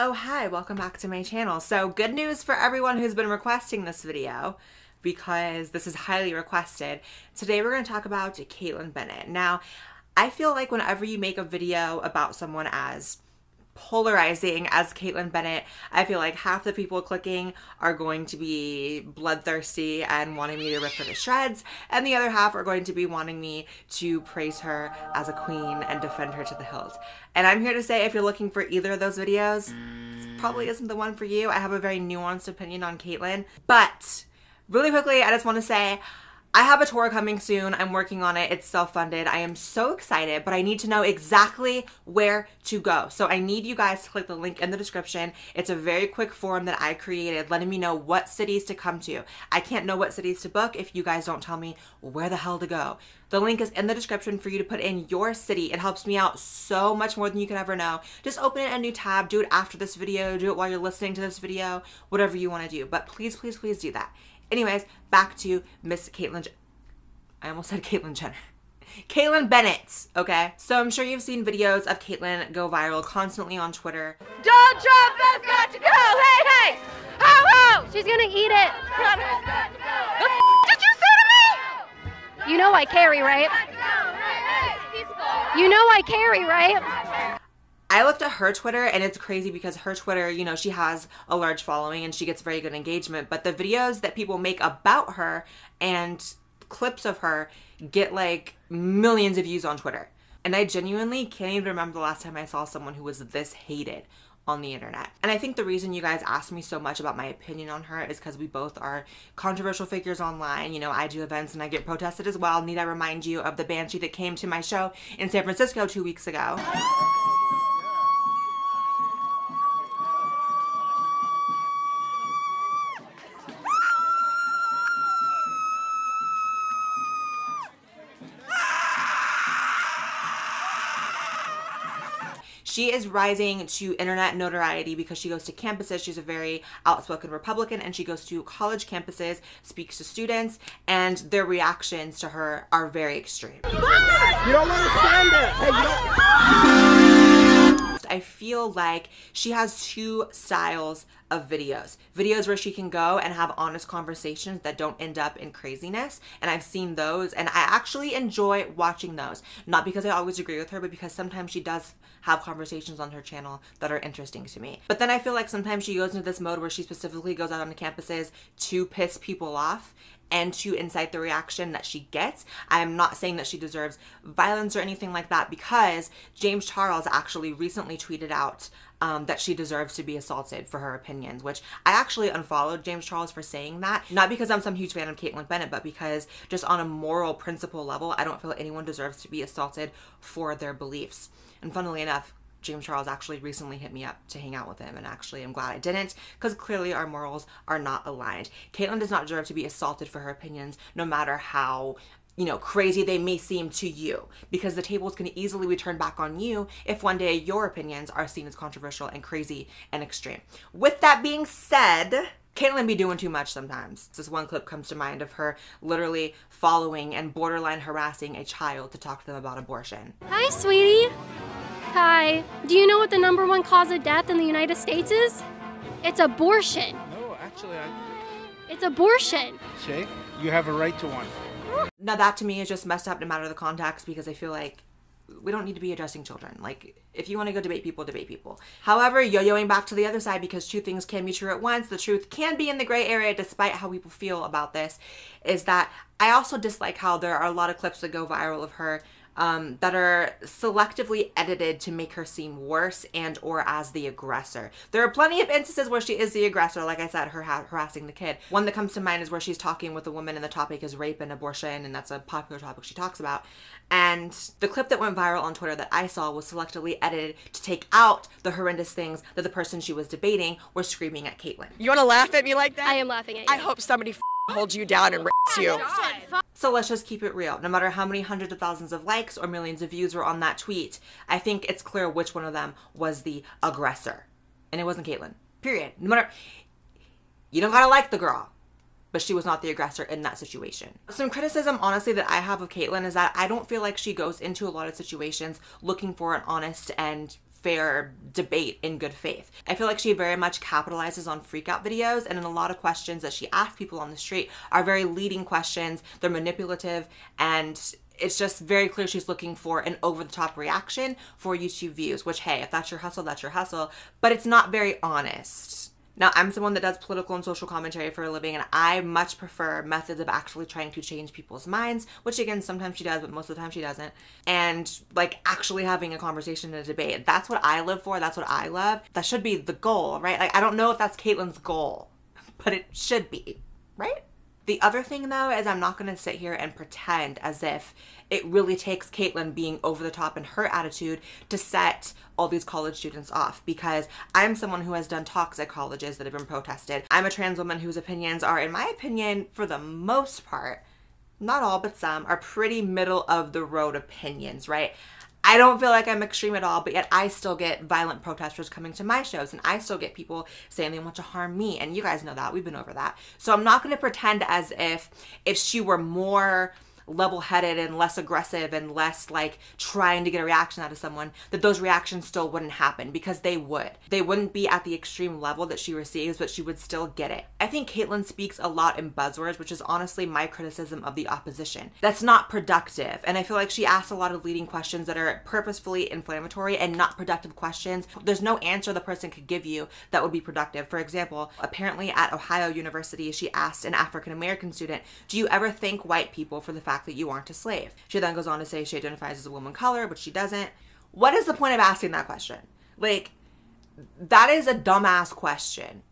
Oh hi, welcome back to my channel. So good news for everyone who's been requesting this video, because this is highly requested. Today we're going to talk about Kaitlin Bennett. Now, I feel like whenever you make a video about someone as polarizing as Kaitlin Bennett, I feel like half the people clicking are going to be bloodthirsty and wanting me to rip her to shreds, and the other half are going to be wanting me to praise her as a queen and defend her to the hilt. And I'm here to say, if you're looking for either of those videos, this probably isn't the one for you. I have a very nuanced opinion on Kaitlin, but really quickly, I just want to say I have a tour coming soon. I'm working on it. It's self-funded. I am so excited, but I need to know exactly where to go. So I need you guys to click the link in the description. It's a very quick form that I created letting me know what cities to come to. I can't know what cities to book if you guys don't tell me where the hell to go. The link is in the description for you to put in your city. It helps me out so much more than you can ever know. Just open a new tab. Do it after this video. Do it while you're listening to this video. Whatever you want to do, but please, please, please do that. Anyways, back to Miss Kaitlin. I almost said Caitlyn Jenner. Kaitlin Bennett, okay? So I'm sure you've seen videos of Kaitlin go viral constantly on Twitter. Donald Trump has got to go! Hey, hey! Ho, ho! She's gonna eat it. Donald Trump has got to go! What the f did you say to me? You know I carry, right? You know I carry, right? I looked at her Twitter, and it's crazy because her Twitter, you know, she has a large following and she gets very good engagement, but the videos that people make about her and clips of her get like millions of views on Twitter. And I genuinely can't even remember the last time I saw someone who was this hated on the internet. And I think the reason you guys asked me so much about my opinion on her is because we both are controversial figures online. You know, I do events and I get protested as well. Need I remind you of the banshee that came to my show in San Francisco 2 weeks ago? She is rising to internet notoriety because she goes to campuses. She's a very outspoken Republican, and she goes to college campuses, speaks to students, and their reactions to her are very extreme. You don't understand it. Hey, you don't. I feel like she has two styles of videos where she can go and have honest conversations that don't end up in craziness, and I've seen those and I actually enjoy watching those, not because I always agree with her, but because sometimes she does have conversations on her channel that are interesting to me. But then I feel like sometimes she goes into this mode where she specifically goes out on the campuses to piss people off and to incite the reaction that she gets. I'm not saying that she deserves violence or anything like that, because James Charles actually recently tweeted out that she deserves to be assaulted for her opinions, which I actually unfollowed James Charles for saying that, not because I'm some huge fan of Kaitlin Bennett, but because just on a moral principle level, I don't feel anyone deserves to be assaulted for their beliefs. And funnily enough, James Charles actually recently hit me up to hang out with him, and actually I'm glad I didn't, because clearly our morals are not aligned. Kaitlin does not deserve to be assaulted for her opinions, no matter how, you know, crazy they may seem to you, because the tables can easily be turned back on you if one day your opinions are seen as controversial and crazy and extreme. With that being said, Kaitlin be doing too much sometimes. This one clip comes to mind of her literally following and borderline harassing a child to talk to them about abortion. Hi, sweetie. Hi. Do you know what the #1 cause of death in the United States is? It's abortion. No, actually, it's abortion. Shay, you have a right to one. Now that to me is just messed up no matter the context, because I feel like we don't need to be addressing children. Like, if you want to go debate people, debate people. However, yo-yoing back to the other side, because two things can be true at once, the truth can be in the gray area despite how people feel about this, is that I also dislike how there are a lot of clips that go viral of her that are selectively edited to make her seem worse and or as the aggressor. There are plenty of instances where she is the aggressor, like I said, her harassing the kid. One that comes to mind is where she's talking with a woman and the topic is rape and abortion, and that's a popular topic she talks about. And the clip that went viral on Twitter that I saw was selectively edited to take out the horrendous things that the person she was debating was screaming at Kaitlin. You wanna laugh at me like that? I am laughing at you. I hope somebody holds you down and rapes you. God. So let's just keep it real. No matter how many hundreds of thousands of likes or millions of views were on that tweet, I think it's clear which one of them was the aggressor. And it wasn't Kaitlin, period. No matter, you don't gotta like the girl, but she was not the aggressor in that situation. Some criticism, honestly, that I have of Kaitlin is that I don't feel like she goes into a lot of situations looking for an honest and fair debate in good faith. I feel like she very much capitalizes on freakout videos, and in a lot of questions that she asks people on the street are very leading questions. They're manipulative, and it's just very clear she's looking for an over-the-top reaction for YouTube views, which, hey, if that's your hustle, that's your hustle, but it's not very honest. Now, I'm someone that does political and social commentary for a living, and I much prefer methods of actually trying to change people's minds, which again, sometimes she does, but most of the time she doesn't, and like actually having a conversation and a debate. That's what I live for. That's what I love. That should be the goal, right? Like, I don't know if that's Caitlin's goal, but it should be, right? The other thing, though, is I'm not going to sit here and pretend as if it really takes Kaitlin being over the top in her attitude to set all these college students off, because I'm someone who has done talks at colleges that have been protested. I'm a trans woman whose opinions are, in my opinion, for the most part, not all but some, are pretty middle of the road opinions, right? I don't feel like I'm extreme at all, but yet I still get violent protesters coming to my shows, and I still get people saying they want to harm me, and you guys know that. We've been over that. So I'm not going to pretend as if she were more level-headed and less aggressive and less like trying to get a reaction out of someone, that those reactions still wouldn't happen, because they would. They wouldn't be at the extreme level that she receives, but she would still get it. I think Kaitlin speaks a lot in buzzwords, which is honestly my criticism of the opposition. That's not productive, and I feel like she asks a lot of leading questions that are purposefully inflammatory and not productive questions. There's no answer the person could give you that would be productive. For example, apparently at Ohio University, she asked an African-American student, "Do you ever thank white people for the fact that you aren't a slave?" She then goes on to say she identifies as a woman of color, but she doesn't. What is the point of asking that question? Like, that is a dumbass question.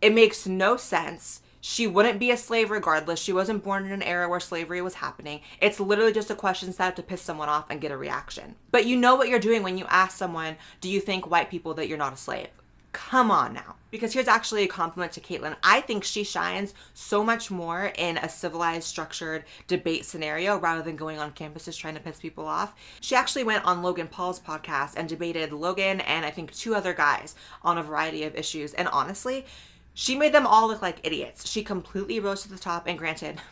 It makes no sense. She wouldn't be a slave regardless. She wasn't born in an era where slavery was happening. It's literally just a question set up to piss someone off and get a reaction. But you know what you're doing when you ask someone, "Do you think white people that you're not a slave?" Come on now. Because here's actually a compliment to Kaitlin. I think she shines so much more in a civilized, structured debate scenario rather than going on campuses trying to piss people off. She actually went on Logan Paul's podcast and debated Logan and I think 2 other guys on a variety of issues. And honestly, she made them all look like idiots. She completely rose to the top, and granted,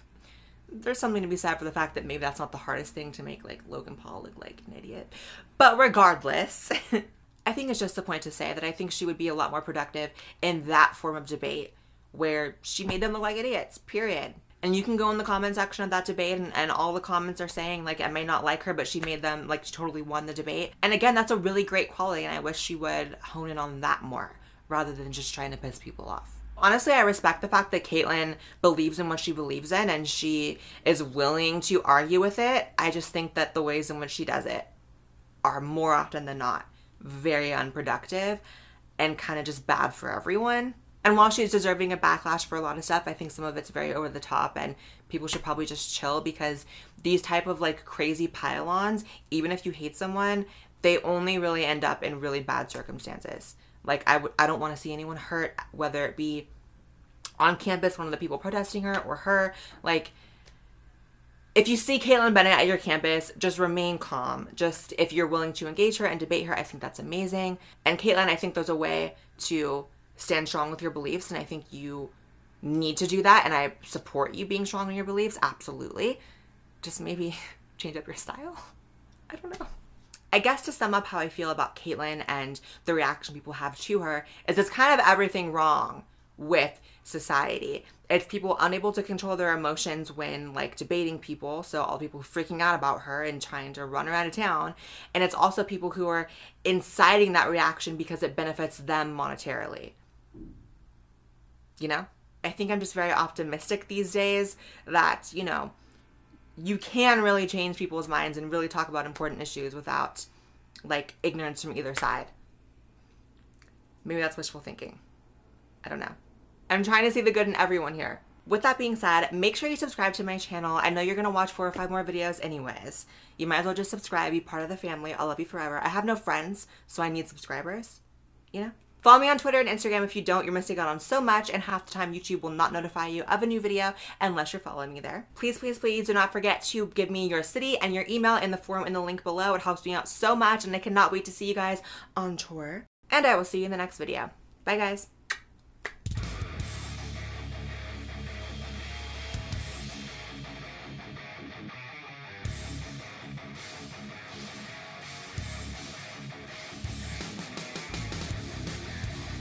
there's something to be said for the fact that maybe that's not the hardest thing to make like Logan Paul look like an idiot. But regardless, I think it's just the point to say that I think she would be a lot more productive in that form of debate where she made them look like idiots, period. And you can go in the comment section of that debate and all the comments are saying like, I may not like her, but she made them, like, she totally won the debate. And again, that's a really great quality, and I wish she would hone in on that more rather than just trying to piss people off. Honestly, I respect the fact that Kaitlin believes in what she believes in and she is willing to argue with it. I just think that the ways in which she does it are more often than not very unproductive and kind of just bad for everyone. And while she's deserving of backlash for a lot of stuff, I think some of it's very over the top, and people should probably just chill, because these type of like crazy pile-ons, even if you hate someone, they only really end up in really bad circumstances. Like, I don't want to see anyone hurt, whether it be on campus, one of the people protesting her, or her. Like, if you see Kaitlin Bennett at your campus, just remain calm. Just, if you're willing to engage her and debate her, I think that's amazing. And Kaitlin, I think there's a way to stand strong with your beliefs, and I think you need to do that, and I support you being strong in your beliefs, absolutely. Just maybe change up your style? I don't know. I guess to sum up how I feel about Kaitlin and the reaction people have to her is it's kind of everything wrong with society. It's people unable to control their emotions when like debating people, so all people freaking out about her and trying to run her out of town, and it's also people who are inciting that reaction because it benefits them monetarily. You know? I think I'm just very optimistic these days that, you know, you can really change people's minds and really talk about important issues without like ignorance from either side. Maybe that's wishful thinking. I don't know. I'm trying to see the good in everyone here. With that being said, make sure you subscribe to my channel. I know you're going to watch 4 or 5 more videos anyways. You might as well just subscribe, be part of the family. I'll love you forever. I have no friends, so I need subscribers, you know? Follow me on Twitter and Instagram. If you don't, you're missing out on so much, and half the time YouTube will not notify you of a new video unless you're following me there. Please, please, please do not forget to give me your city and your email in the form in the link below. It helps me out so much, and I cannot wait to see you guys on tour. And I will see you in the next video. Bye, guys.